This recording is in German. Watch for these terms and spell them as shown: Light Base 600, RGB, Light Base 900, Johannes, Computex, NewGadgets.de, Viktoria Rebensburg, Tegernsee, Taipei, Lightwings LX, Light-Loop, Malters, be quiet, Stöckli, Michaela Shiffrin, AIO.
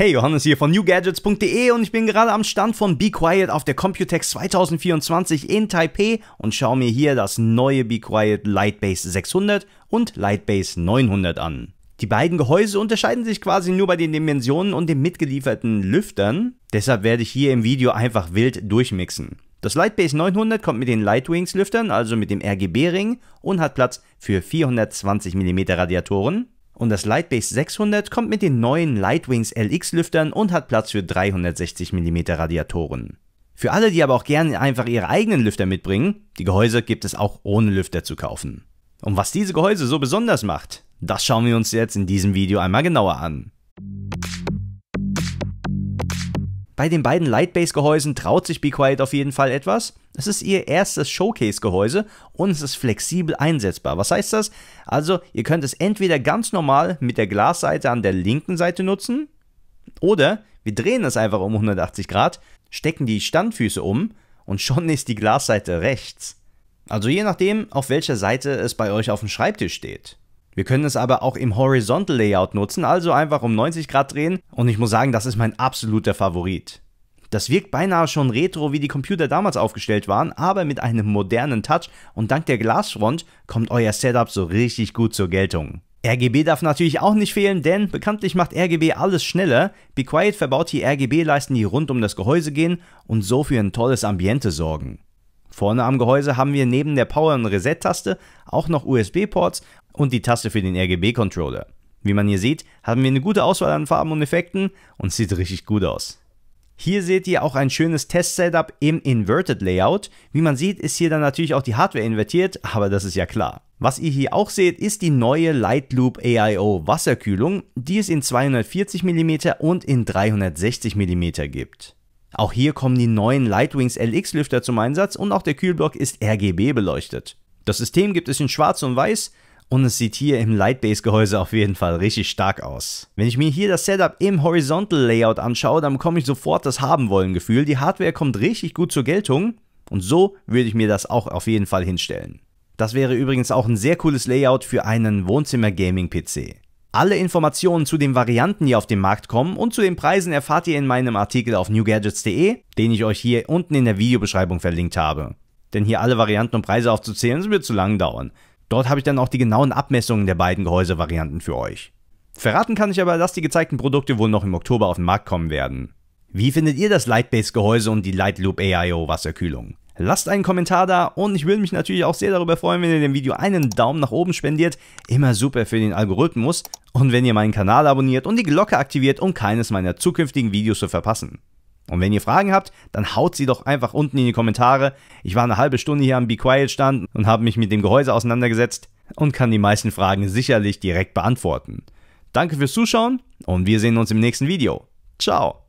Hey, Johannes hier von NewGadgets.de und ich bin gerade am Stand von Be Quiet auf der Computex 2024 in Taipei und schaue mir hier das neue Be Quiet Light Base 600 und Light Base 900 an. Die beiden Gehäuse unterscheiden sich quasi nur bei den Dimensionen und den mitgelieferten Lüftern, deshalb werde ich hier im Video einfach wild durchmixen. Das Light Base 900 kommt mit den Lightwings Lüftern, also mit dem RGB-Ring und hat Platz für 420 mm Radiatoren. Und das Light Base 600 kommt mit den neuen Lightwings LX Lüftern und hat Platz für 360 mm Radiatoren. Für alle, die aber auch gerne einfach ihre eigenen Lüfter mitbringen, die Gehäuse gibt es auch ohne Lüfter zu kaufen. Und was diese Gehäuse so besonders macht, das schauen wir uns jetzt in diesem Video einmal genauer an. Bei den beiden Light Base Gehäusen traut sich Be Quiet auf jeden Fall etwas. Es ist ihr erstes Showcase Gehäuse und es ist flexibel einsetzbar. Was heißt das? Also ihr könnt es entweder ganz normal mit der Glasseite an der linken Seite nutzen oder wir drehen es einfach um 180 Grad, stecken die Standfüße um und schon ist die Glasseite rechts. Also je nachdem, auf welcher Seite es bei euch auf dem Schreibtisch steht. Wir können es aber auch im Horizontal Layout nutzen, also einfach um 90 Grad drehen und ich muss sagen, das ist mein absoluter Favorit. Das wirkt beinahe schon retro, wie die Computer damals aufgestellt waren, aber mit einem modernen Touch und dank der Glasfront kommt euer Setup so richtig gut zur Geltung. RGB darf natürlich auch nicht fehlen, denn bekanntlich macht RGB alles schneller. Be Quiet verbaut hier RGB-Leisten, die rund um das Gehäuse gehen und so für ein tolles Ambiente sorgen. Vorne am Gehäuse haben wir neben der Power- und Reset-Taste auch noch USB-Ports und die Taste für den RGB-Controller. Wie man hier sieht, haben wir eine gute Auswahl an Farben und Effekten und sieht richtig gut aus. Hier seht ihr auch ein schönes Test-Setup im Inverted Layout. Wie man sieht, ist hier dann natürlich auch die Hardware invertiert, aber das ist ja klar. Was ihr hier auch seht, ist die neue Light-Loop AIO Wasserkühlung, die es in 240 mm und in 360 mm gibt. Auch hier kommen die neuen Lightwings LX Lüfter zum Einsatz und auch der Kühlblock ist RGB beleuchtet. Das System gibt es in schwarz und weiß und es sieht hier im Light Base Gehäuse auf jeden Fall richtig stark aus. Wenn ich mir hier das Setup im Horizontal Layout anschaue, dann bekomme ich sofort das Haben-Wollen-Gefühl. Die Hardware kommt richtig gut zur Geltung und so würde ich mir das auch auf jeden Fall hinstellen. Das wäre übrigens auch ein sehr cooles Layout für einen Wohnzimmer-Gaming-PC. Alle Informationen zu den Varianten, die auf den Markt kommen und zu den Preisen erfahrt ihr in meinem Artikel auf newgadgets.de, den ich euch hier unten in der Videobeschreibung verlinkt habe. Denn hier alle Varianten und Preise aufzuzählen, das wird zu lang dauern. Dort habe ich dann auch die genauen Abmessungen der beiden Gehäusevarianten für euch. Verraten kann ich aber, dass die gezeigten Produkte wohl noch im Oktober auf den Markt kommen werden. Wie findet ihr das Light Base Gehäuse und die Light-Loop AIO Wasserkühlung? Lasst einen Kommentar da und ich würde mich natürlich auch sehr darüber freuen, wenn ihr dem Video einen Daumen nach oben spendiert. Immer super für den Algorithmus. Und wenn ihr meinen Kanal abonniert und die Glocke aktiviert, um keines meiner zukünftigen Videos zu verpassen. Und wenn ihr Fragen habt, dann haut sie doch einfach unten in die Kommentare. Ich war eine halbe Stunde hier am Be Quiet Stand und habe mich mit dem Gehäuse auseinandergesetzt und kann die meisten Fragen sicherlich direkt beantworten. Danke fürs Zuschauen und wir sehen uns im nächsten Video. Ciao!